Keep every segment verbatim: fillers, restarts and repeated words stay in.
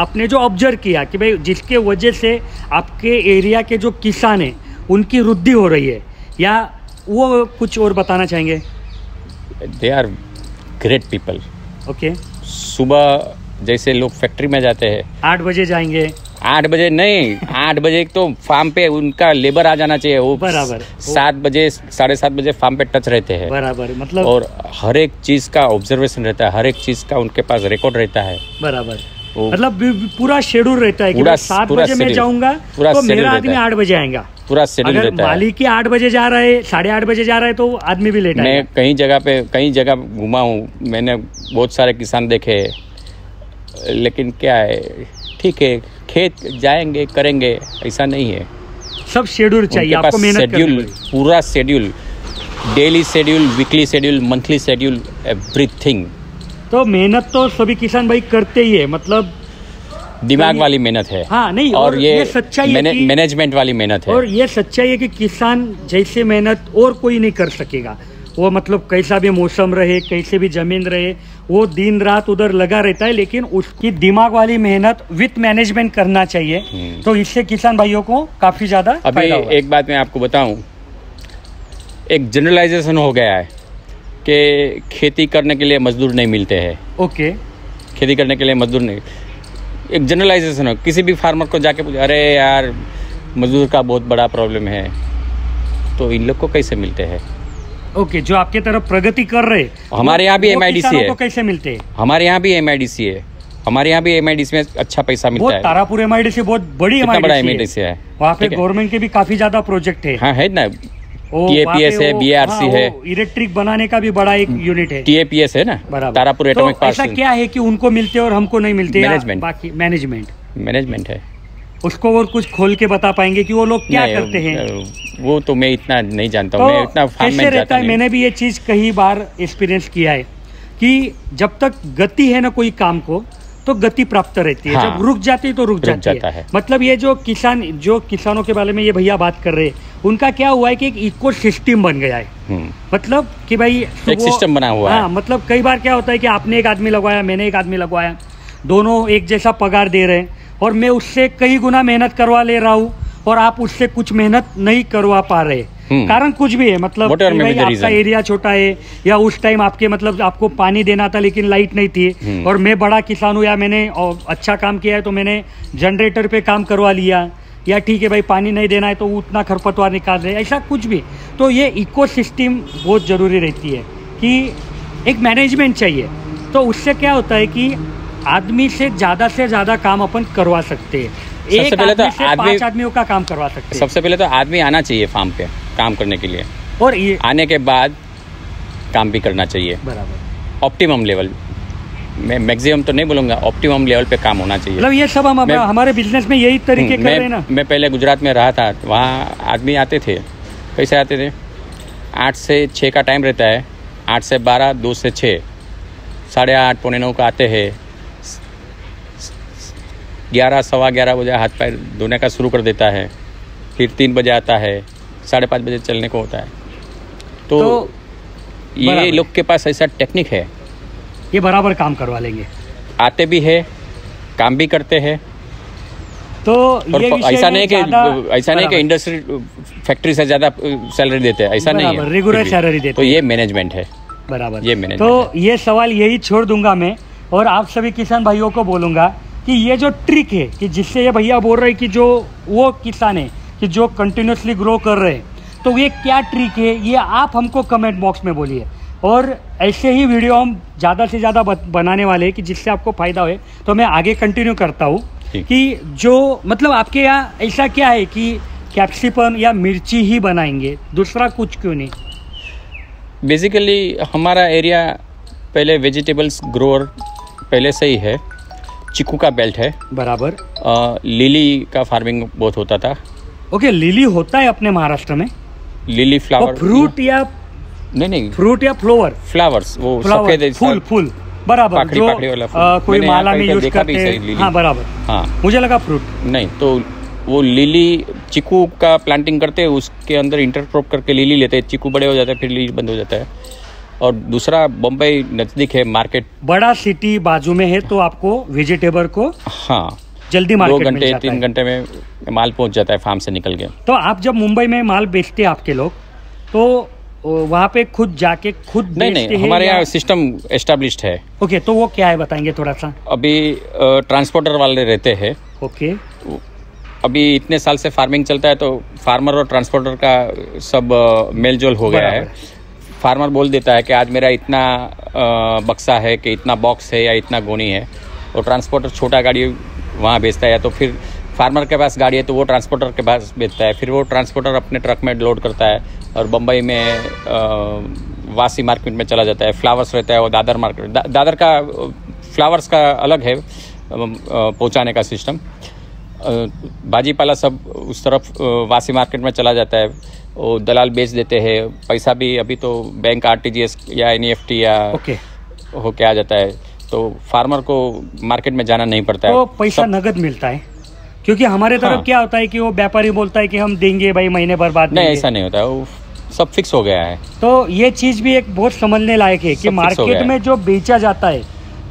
आपने जो ऑब्जर्व किया कि भाई जिसके वजह से आपके एरिया के जो किसान हैं उनकी वृद्धि हो रही है, या वो कुछ और बताना चाहेंगे? They are great people. Okay, सुबह जैसे लोग फैक्ट्री में जाते हैं, आठ बजे जाएंगे, आठ बजे नहीं आठ बजे तो फार्म पे उनका लेबर आ जाना चाहिए, वो बराबर सात बजे साढ़े सात बजे फार्म पे टच रहते हैं बराबर, मतलब और हर एक चीज़ का ऑब्जर्वेशन रहता है, हर एक चीज़ का उनके पास रिकॉर्ड रहता है बराबर, मतलब पूरा शेड्यूल रहता है कि सात बजे मैं जाऊंगा तो मेरा आदमी आठ बजे आएगा, पूरा शेड्यूल रहता है। अगर मालिक आठ बजे जा रहा है, साढ़े आठ बजे जा रहा है, तो आदमी भी लेट आएगा। मैं कई जगह पे कई जगह घुमा हूँ, मैंने बहुत सारे किसान देखे, लेकिन क्या है, ठीक है खेत जाएंगे करेंगे, ऐसा नहीं है, सब शेड्यूल चाहिए आपको, मेहनत शेड्यूल, पूरा schedule, daily schedule, weekly schedule, monthly schedule, everything. तो मेहनत तो सभी किसान भाई करते ही है, मतलब दिमाग वाली मेहनत है। हाँ, नहीं और, और ये, ये सच्चाई है कि मैनेजमेंट वाली मेहनत है, और ये सच्चाई है कि किसान जैसे मेहनत और कोई नहीं कर सकेगा। वो मतलब कैसा भी मौसम रहे, कैसे भी जमीन रहे, वो दिन रात उधर लगा रहता है, लेकिन उसकी दिमाग वाली मेहनत विथ मैनेजमेंट करना चाहिए, तो इससे किसान भाइयों को काफी ज्यादा। अभी एक बात मैं आपको बताऊं, एक जनरलाइजेशन हो गया है कि खेती करने के लिए मजदूर नहीं मिलते हैं। ओके, खेती करने के लिए मजदूर नहीं, एक जनरलाइजेशन हो, किसी भी फार्मर को जाके पूछो, अरे यार मजदूर का बहुत बड़ा प्रॉब्लम है, तो इन लोग को कैसे मिलते हैं? ओके, जो आपके तरफ प्रगति कर रहे, हमारे यहाँ भी एम आई डी सी है, कैसे मिलते हैं? हमारे यहाँ भी एम आई डी सी है, हमारे यहाँ भी एम आई डी सी में अच्छा पैसा मिलता है। Tarapur M I D C बहुत बड़ी एम आई डी सी है, वहाँ पे गवर्नमेंट के भी काफी ज्यादा प्रोजेक्ट है। हाँ है ना, टीएपीएस है, बीआरसी है, इलेक्ट्रिक बनाने का भी बड़ा एक यूनिट है, टीएपीएस है ना, तारापुर एटॉमिक पार्क। ऐसा क्या है कि उनको मिलते और हमको नहीं मिलते? मैनेजमेंट, मैनेजमेंट मैनेजमेंट है। उसको और कुछ खोल के बता पाएंगे कि वो लोग क्या करते हैं? वो तो मैं इतना नहीं जानता हूँ, मैं इतना फार्म में जाता नहीं। मैंने भी ये चीज कई बार एक्सपीरियंस किया है कि जब तक गति है ना कोई काम को, तो गति प्राप्त रहती है, जब रुक जाती है तो रुक जाती है। मतलब ये जो किसान, जो किसानों के बारे में ये भैया बात कर रहे हैं, उनका क्या हुआ है कि एक इको सिस्टम बन गया है, मतलब कि भाई एक सिस्टम बना हुआ है। हाँ, मतलब कई बार क्या होता है कि आपने एक आदमी लगवाया, मैंने एक आदमी लगवाया, दोनों एक जैसा पगार दे रहे हैं, और मैं उससे कई गुना मेहनत करवा ले रहा हूँ और आप उससे कुछ मेहनत नहीं करवा पा रहे, कारण कुछ भी है, मतलब भाई आपका एरिया छोटा है, या उस टाइम आपके मतलब आपको पानी देना था लेकिन लाइट नहीं थी, और मैं बड़ा किसान हूँ, या मैंने अच्छा काम किया है तो मैंने जनरेटर पे काम करवा लिया, या ठीक है भाई पानी नहीं देना है तो उतना खरपतवार निकाल रहे, ऐसा कुछ भी। तो ये इकोसिस्टम बहुत ज़रूरी रहती है कि एक मैनेजमेंट चाहिए, तो उससे क्या होता है कि आदमी से ज़्यादा से ज़्यादा काम अपन करवा सकते हैं, एक आदमी तो से आदमी, पांच आदमियों का काम करवा सकते हैं। सबसे पहले तो आदमी आना चाहिए फार्म पे काम करने के लिए, और ये आने के बाद काम भी करना चाहिए बराबर, ऑप्टिमम लेवल, मैं मैक्सिमम तो नहीं बोलूँगा, ऑप्टिमम लेवल पे काम होना चाहिए। मतलब ये सब हम मैं, हमारे बिजनेस में यही तरीके कर रहे हैं ना। मैं पहले गुजरात में रहा था, वहाँ आदमी आते थे, कैसे आते थे, आठ से छः का टाइम रहता है, आठ से बारह, दो से छः, साढ़े आठ पौने नौ का आते हैं, ग्यारह सवा ग्यारह बजे हाथ पैर धोने का शुरू कर देता है, फिर तीन बजे आता है, साढ़े पाँच बजे चलने को होता है। तो, तो ये लोग के पास ऐसा टेक्निक है, ये बराबर काम करवा लेंगे, आते भी है काम भी करते हैं। तो ये ऐसा नहीं कि ऐसा नहीं कि इंडस्ट्री फैक्ट्री से ज़्यादा सैलरी देते हैं, ऐसा नहीं है, रेगुलर सैलरी देते हैं। तो ये मैनेजमेंट है बराबर, ये मैनेजमेंट। तो ये सवाल यही छोड़ दूंगा मैं, और आप सभी किसान भाइयों को बोलूँगा कि ये जो ट्रिक है कि जिससे ये भैया बोल रहे हैं कि जो वो किसान है कि जो कंटिन्यूसली ग्रो कर रहे हैं, तो ये क्या ट्रिक है, ये आप हमको कमेंट बॉक्स में बोलिए, और ऐसे ही वीडियो हम ज़्यादा से ज़्यादा बनाने वाले हैं कि जिससे आपको फ़ायदा हो, तो मैं आगे कंटिन्यू करता हूँ कि जो मतलब आपके यहाँ ऐसा क्या है कि कैप्सिकम या मिर्ची ही बनाएंगे, दूसरा कुछ क्यों नहीं? बेसिकली हमारा एरिया पहले वेजिटेबल्स ग्रोअर पहले से ही है, चीकू का बेल्ट है बराबर, आ, लिली का फार्मिंग बहुत होता था। ओके, लिली होता है अपने महाराष्ट्र में, लिली फ्लावर, फ्रूट या नहीं नहीं फ्रूट या फ्लोवर फ्लावर्स वो सफेद फूल फूल बराबर, पाकड़ी, जो पाकड़ी वाला फूल। आ, कोई माला में यूज करते हैं। हाँ बराबर, हाँ मुझे लगा फ्रूट, नहीं तो वो लिली चीकू का प्लांटिंग करते हैं, उसके अंदर इंटरक्रॉप करके लिली लेते हैं, चीकू बड़े हो जाते हैं, फिर लिली बंद हो जाता है, और दूसरा बम्बई नजदीक है, मार्केट बड़ा सिटी बाजू में है, तो आपको वेजिटेबल को हाँ जल्दी मार्केट दो घंटे तीन घंटे में माल पहुंच जाता है फार्म से निकल के। तो आप जब मुंबई में माल बेचते हैं आपके लोग, तो वहाँ पे खुद जाके खुद नहीं नहीं हमारे यहाँ सिस्टम एस्टेब्लिश्ड है। ओके, तो वो क्या है बताएंगे थोड़ा सा। अभी ट्रांसपोर्टर वाले रहते हैं। ओके, अभी इतने साल से फार्मिंग चलता है तो फार्मर और ट्रांसपोर्टर का सब मेलजोल हो गया है। फार्मर बोल देता है कि आज मेरा इतना बक्सा है कि इतना बॉक्स है या इतना गोनी है, और ट्रांसपोर्टर छोटा गाड़ी वहाँ बेचता है, या तो फिर फार्मर के पास गाड़ी है तो वो ट्रांसपोर्टर के पास बेचता है, फिर वो ट्रांसपोर्टर अपने ट्रक में लोड करता है और बम्बई में आ, वासी मार्केट में चला जाता है। फ्लावर्स रहता है वो दादर मार्केट, दा, दादर का फ्लावर्स का अलग है पहुँचाने का सिस्टम। भाजीपाला सब उस तरफ वासी मार्केट में चला जाता है, वो दलाल बेच देते हैं, पैसा भी अभी तो बैंक आरटीजीएस या एनईएफटी या होके आ जाता है, तो फार्मर को मार्केट में जाना नहीं पड़ता है, तो पैसा नगद मिलता है। क्योंकि हमारे तरफ हाँ। क्या होता है कि वो व्यापारी बोलता है कि हम देंगे भाई महीने भर बाद, नहीं ऐसा नहीं होता है, वो सब फिक्स हो गया है। तो ये चीज़ भी एक बहुत समझने लायक है कि मार्केट में जो बेचा जाता है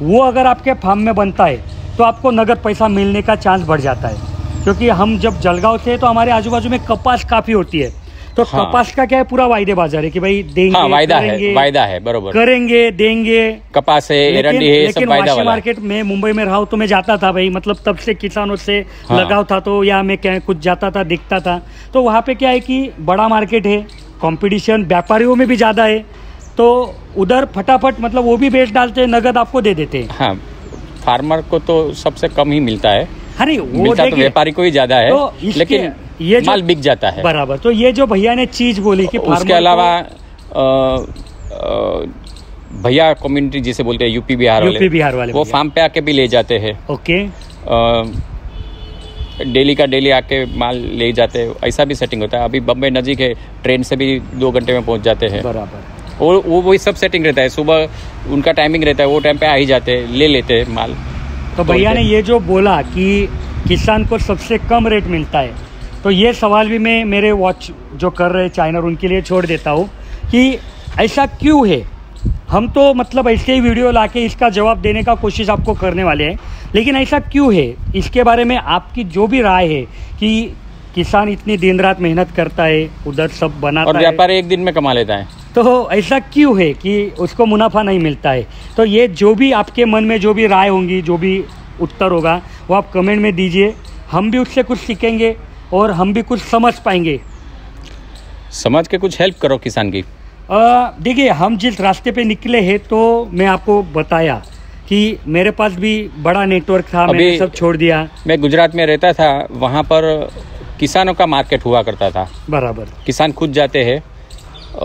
वो अगर आपके फार्म में बनता है तो आपको नगद पैसा मिलने का चांस बढ़ जाता है। क्योंकि हम जब जलगांव थे तो हमारे आजू बाजू में कपास काफ़ी होती है, तो हाँ। कपास का क्या है, पूरा वायदे बाजार है कि भाई देंगे हाँ, वायदा है, वायदा है, बरोबर करेंगे देंगे, कपास है, एरंडी है, लेकिन वाशी मार्केट में मुंबई में रहा तो मैं जाता था भाई, मतलब तब से किसानों से हाँ। लगाव था, तो या मैं क्या कुछ जाता था दिखता था। तो वहाँ पे क्या है कि बड़ा मार्केट है, कॉम्पिटिशन व्यापारियों में भी ज़्यादा है, तो उधर फटाफट मतलब वो भी बेच डालते नगद आपको दे देते हैं। फार्मर को तो सबसे कम ही मिलता है, अरे वो मिलता तो व्यापारी को ही ज्यादा है, तो लेकिन ये माल बिक जाता है बराबर। तो ये जो भैया ने चीज बोली कि उसके अलावा भैया कम्युनिटी जिसे बोलते हैं यूपी बिहार वाले, बिहार वाले वो फार्म पे आके भी ले जाते हैं। ओके, डेली का डेली आके माल ले जाते हैं, ऐसा भी सेटिंग होता है। अभी बम्बई नजीक है, ट्रेन से भी दो घंटे में पहुंच जाते हैं बराबर, और वो वही सब सेटिंग रहता है, सुबह उनका टाइमिंग रहता है, वो टाइम पे आ ही जाते हैं, ले लेते हैं माल। तो भैया ने ये जो बोला कि किसान को सबसे कम रेट मिलता है, तो ये सवाल भी मैं मेरे वॉच जो कर रहे चाइनर उनके लिए छोड़ देता हूँ कि ऐसा क्यों है। हम तो मतलब ऐसे ही वीडियो ला के इसका जवाब देने का कोशिश आपको करने वाले हैं, लेकिन ऐसा क्यों है इसके बारे में आपकी जो भी राय है कि किसान इतनी दिन रात मेहनत करता है, उधर सब बनाता है और व्यापारी एक दिन में कमा लेता है, तो ऐसा क्यों है कि उसको मुनाफा नहीं मिलता है। तो ये जो भी आपके मन में जो भी राय होंगी, जो भी उत्तर होगा वो आप कमेंट में दीजिए, हम भी उससे कुछ सीखेंगे और हम भी कुछ समझ पाएंगे। समझ के कुछ हेल्प करो किसान की। देखिए हम जिस रास्ते पे निकले हैं, तो मैं आपको बताया कि मेरे पास भी बड़ा नेटवर्क था, मैंने सब छोड़ दिया। मैं गुजरात में रहता था, वहाँ पर किसानों का मार्केट हुआ करता था बराबर, किसान खुद जाते हैं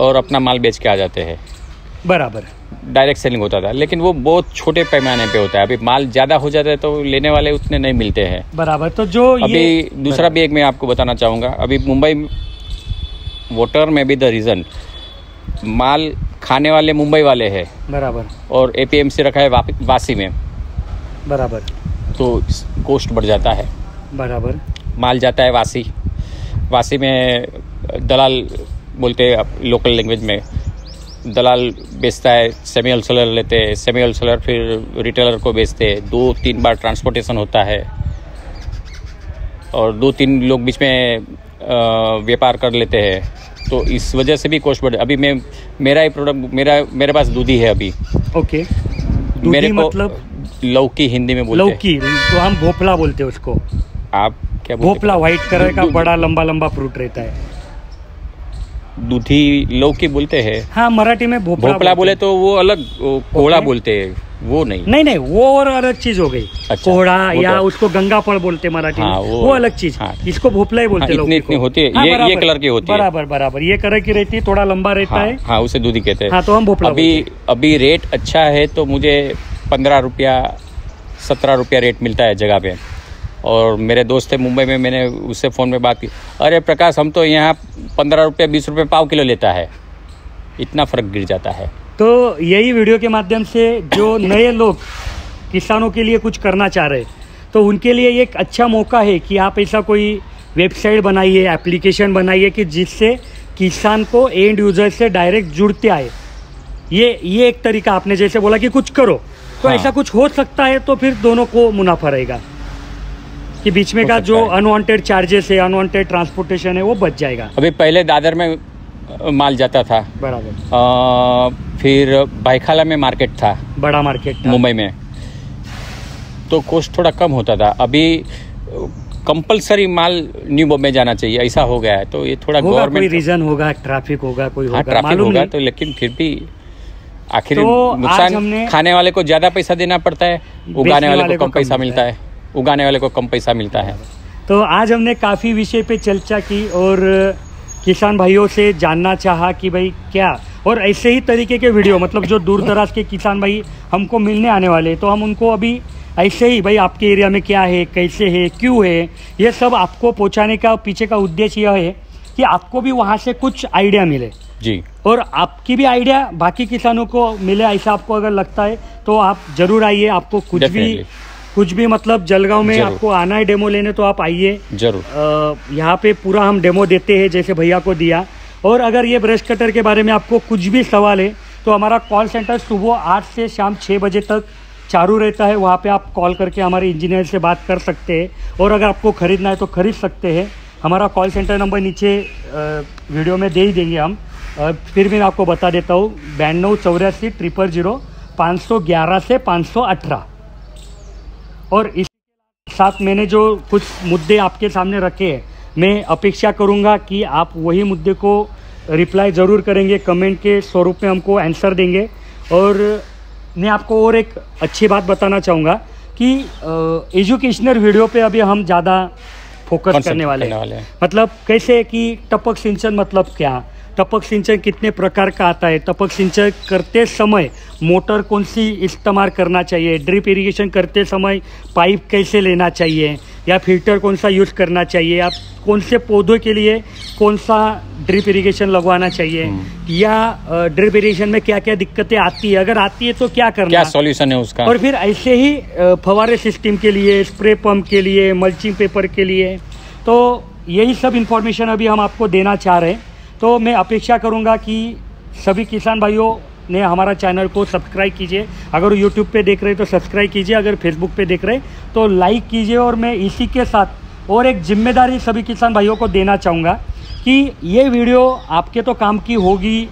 और अपना माल बेच के आ जाते हैं बराबर, डायरेक्ट सेलिंग होता था, लेकिन वो बहुत छोटे पैमाने पे होता है। अभी माल ज़्यादा हो जाता है तो लेने वाले उतने नहीं मिलते हैं बराबर। तो जो अभी दूसरा भी एक मैं आपको बताना चाहूँगा, अभी मुंबई वोटर में भी द रीज़न माल खाने वाले मुंबई वाले है बराबर, और ए पी एम सी रखा है वासी में बराबर, तो कॉस्ट बढ़ जाता है बराबर। माल जाता है वासी, वासी में दलाल बोलते हैं लोकल लैंग्वेज में, दलाल बेचता है, सेमी होलसेलर लेते हैं, सेमी होलसेलर फिर रिटेलर को बेचते हैं, दो तीन बार ट्रांसपोर्टेशन होता है और दो तीन लोग बीच में व्यापार कर लेते हैं, तो इस वजह से भी कॉस्ट बढ़। अभी मैं मेरा ही प्रोडक्ट मेरा मेरे पास दूधी है अभी। ओके, दूधी मेरे मतलब को लौकी हिंदी में बोलते हैं, लौकी तो हम भोपला बोलते हैं उसको, आप क्या बोलते? भोपला व्हाइट कलर का बड़ा लंबा लंबा फ्रूट रहता है, दूधी लौकी बोलते हैं हाँ, मराठी में भोपला, भोपला बोले तो वो अलग कोहड़ा बोलते हैं, वो नहीं नहीं नहीं वो और अलग चीज हो गई। अच्छा, कोहड़ा या तो उसको गंगाफल बोलते मराठी हाँ, में वो, वो अलग चीज हाँ, इसको भोपला ही बोलते हाँ, इतनी, इतनी होती है हाँ, ये ये कलर की होती है बराबर बराबर, ये कलर की रहती है, थोड़ा लंबा रहता है हाँ, उसे दूधी कहते हैं हाँ, तो हम भोपला। अभी अभी रेट अच्छा है, तो मुझे पंद्रह रुपया सत्रह रुपया रेट मिलता है जगह पे, और मेरे दोस्त थे मुंबई में, मैंने उससे फ़ोन में बात की, अरे प्रकाश हम तो यहाँ पंद्रह रुपये बीस रुपये पाव किलो लेता है, इतना फ़र्क गिर जाता है। तो यही वीडियो के माध्यम से जो नए लोग किसानों के लिए कुछ करना चाह रहे तो उनके लिए एक अच्छा मौका है कि आप ऐसा कोई वेबसाइट बनाइए, एप्लीकेशन बनाइए कि जिससे किसान को एंड यूज़र से डायरेक्ट जुड़ते आए। ये ये एक तरीका आपने जैसे बोला कि कुछ करो तो हाँ। ऐसा कुछ हो सकता है तो फिर दोनों को मुनाफा रहेगा कि बीच में का जो अनवांटेड चार्जेस है, अनवांटेड ट्रांसपोर्टेशन है वो बच जाएगा। अभी पहले दादर में माल जाता था बराबर, फिर भाईखाला में मार्केट था, बड़ा मार्केट था मुंबई में, तो कॉस्ट थोड़ा कम होता था। अभी कंपलसरी माल न्यू बॉम्बे जाना चाहिए ऐसा हो गया है, तो ये थोड़ा गवर्नमेंट कोई रीजन होगा, ट्रैफिक होगा, कोई होगा, ट्रैफिक होगा तो, लेकिन फिर भी आखिर तो नुकसान, खाने वाले को ज्यादा पैसा देना पड़ता है, उगाने वाले को कम पैसा मिलता है, उगाने वाले को कम पैसा मिलता है। तो आज हमने काफ़ी विषय पे चर्चा की और किसान भाइयों से जानना चाहा कि भाई क्या, और ऐसे ही तरीके के वीडियो मतलब जो दूर दराज के किसान भाई हमको मिलने आने वाले तो हम उनको अभी ऐसे ही भाई आपके एरिया में क्या है, कैसे है, क्यों है, ये सब आपको पहुंचाने का पीछे का उद्देश्य यह है कि आपको भी वहाँ से कुछ आइडिया मिले जी, और आपकी भी आइडिया बाकी किसानों को मिले। ऐसा आपको अगर लगता है तो आप ज़रूर आइए, आपको कुछ भी कुछ भी मतलब जलगांव में आपको आना है डेमो लेने तो आप आइए जरूर, यहाँ पे पूरा हम डेमो देते हैं जैसे भैया को दिया। और अगर ये ब्रश कटर के बारे में आपको कुछ भी सवाल है तो हमारा कॉल सेंटर सुबह आठ से शाम छः बजे तक चालू रहता है, वहाँ पे आप कॉल करके हमारे इंजीनियर से बात कर सकते हैं, और अगर आपको ख़रीदना है तो ख़रीद सकते हैं। हमारा कॉल सेंटर नंबर नीचे वीडियो में दे ही देंगे हम, फिर भी मैं आपको बता देता हूँ बानवे चौरासी ट्रिपल जीरो पाँच सौ ग्यारह से पाँच सौ अठारह। और इस साथ मैंने जो कुछ मुद्दे आपके सामने रखे हैं, मैं अपेक्षा करूँगा कि आप वही मुद्दे को रिप्लाई ज़रूर करेंगे, कमेंट के स्वरूप में हमको आंसर देंगे। और मैं आपको और एक अच्छी बात बताना चाहूँगा कि एजुकेशनल वीडियो पे अभी हम ज़्यादा फोकस करने वाले हैं, मतलब कैसे कि टपक सिंचन मतलब क्या, टपक सिंचन कितने प्रकार का आता है, टपक सिंचन करते समय मोटर कौन सी इस्तेमाल करना चाहिए, ड्रिप इरिगेशन करते समय पाइप कैसे लेना चाहिए, या फिल्टर कौन सा यूज़ करना चाहिए, या कौन से पौधों के लिए कौन सा ड्रिप इरिगेशन लगवाना चाहिए, या ड्रिप इरिगेशन में क्या क्या दिक्कतें आती है, अगर आती है तो क्या करना, क्या सॉल्यूशन है उसका। और फिर ऐसे ही फवारे सिस्टम के लिए, स्प्रे पम्प के लिए, मल्चिंग पेपर के लिए, तो यही सब इन्फॉर्मेशन अभी हम आपको देना चाह रहे हैं। तो मैं अपेक्षा करूंगा कि सभी किसान भाइयों ने हमारा चैनल को सब्सक्राइब कीजिए, अगर यूट्यूब पे देख रहे हैं तो सब्सक्राइब कीजिए, अगर फेसबुक पे देख रहे हैं तो लाइक कीजिए। और मैं इसी के साथ और एक जिम्मेदारी सभी किसान भाइयों को देना चाहूँगा कि ये वीडियो आपके तो काम की होगी,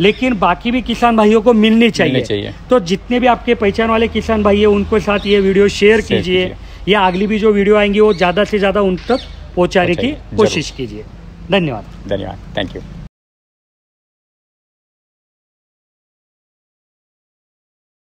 लेकिन बाकी भी किसान भाइयों को मिलनी चाहिए, मिलनी चाहिए। तो जितने भी आपके पहचान वाले किसान भाई हैं उनके साथ ये वीडियो शेयर कीजिए, या अगली भी जो वीडियो आएंगी वो ज़्यादा से ज़्यादा उन तक पहुँचाने की कोशिश कीजिए। धन्यवाद धन्यवाद थैंक यू।